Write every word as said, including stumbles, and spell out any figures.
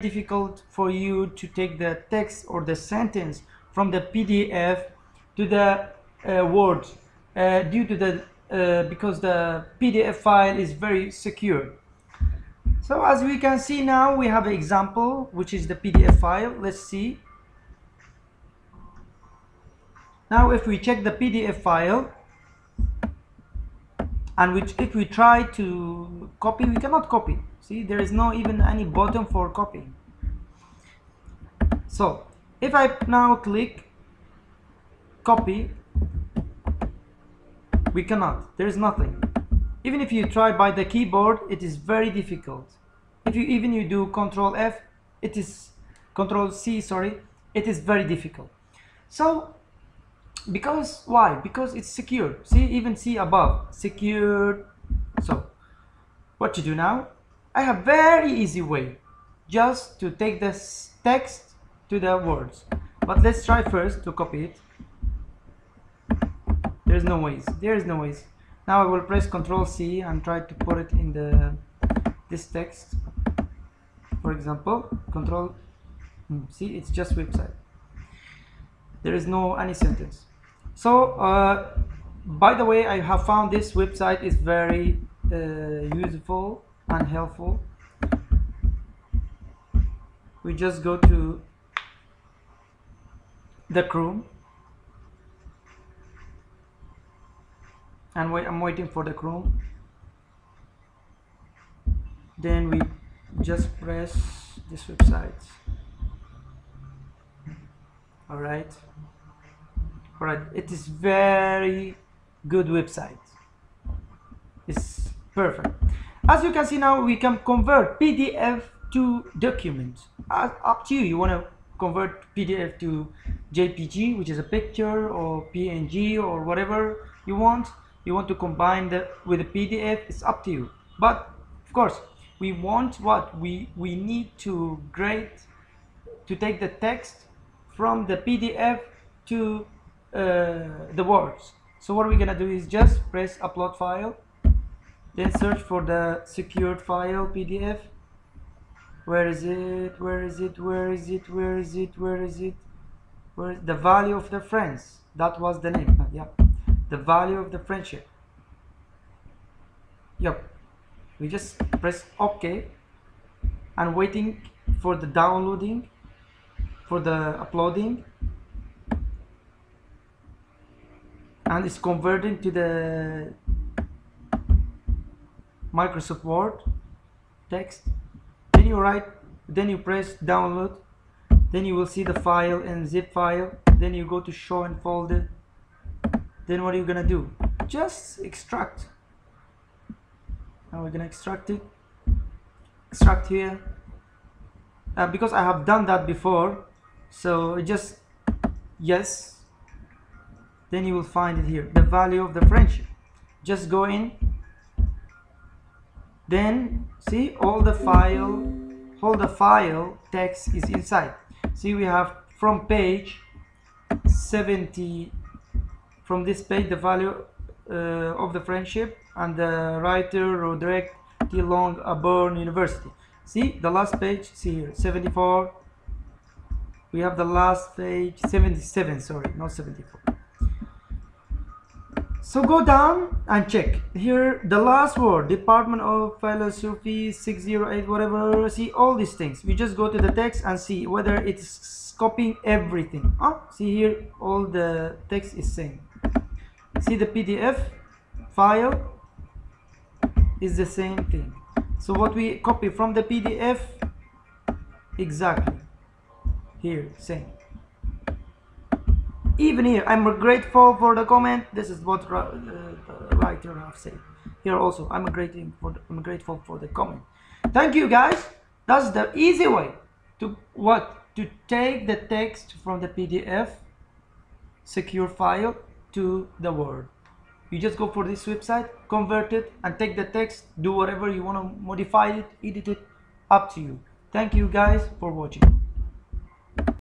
difficult for you to take the text or the sentence from the P D F to the uh, Word uh, due to the uh, because the P D F file is very secure. So as we can see now, we have an example which is the P D F file. Let's see. Now if we check the P D F file and which if we try to copy, we cannot copy. See, there is no even any button for copying. So if I now click copy, we cannot. There is nothing. Even if you try by the keyboard, it is very difficult. If you even you do Control F, it is Control C. Sorry, it is very difficult. So. Because why? Because it's secure. See, even see above, secured. So what to do now? I have very easy way just to take this text to the words. But let's try first to copy it. There's no ways. There is no ways. Now I will press Control C and try to put it in the this text. For example, Control C. It's just website. There is no any sentence. So, uh, by the way, I have found this website is very uh, useful and helpful. We just go to the Chrome, and wait, I'm waiting for the Chrome. Then we just press this website. All right, all right. It is very good website. It's perfect. As you can see now, we can convert P D F to document. Uh, up to you. You want to convert P D F to J P G, which is a picture, or P N G, or whatever you want. You want to combine that with a P D F. It's up to you. But of course, we want what we we need to grade to take the text from the P D F to Uh, the words. So what we're gonna do is just press upload file, then search for the secured file P D F. Where is it? Where is it? Where is it? Where is it? Where is it? Where is the value of the friends? That was the name. Yep. The value of the friendship. Yep. We just press OK and waiting for the downloading, for the uploading. And it's converting to the Microsoft Word text. Then you write, then you press download, then you will see the file and zip file. Then you go to show and folder. Then what are you gonna do? Just extract. Now we're gonna extract it. Extract here uh, because I have done that before. So just yes. Then you will find it here, the value of the friendship. Just go in, then see all the file, all the file text is inside. See, we have from page seventy, from this page, the value uh, of the friendship, and the writer Roderick T. Long, Auburn University. See the last page, see here, seventy-four. We have the last page, seventy-seven, sorry, not seventy-four. So go down and check here the last word, Department of Philosophy six zero eight, whatever. See all these things. We just go to the text and see whether it's copying everything. Oh, see here all the text is same. See the P D F file is the same thing. So what we copy from the P D F exactly here same. Even here, I'm grateful for the comment. This is what uh, the writer have said. Here also, I'm grateful for the, I'm grateful for the comment. Thank you, guys. That's the easy way to what to take the text from the P D F secure file to the Word. You just go for this website, convert it, and take the text. Do whatever you want to modify it, edit it, up to you. Thank you, guys, for watching.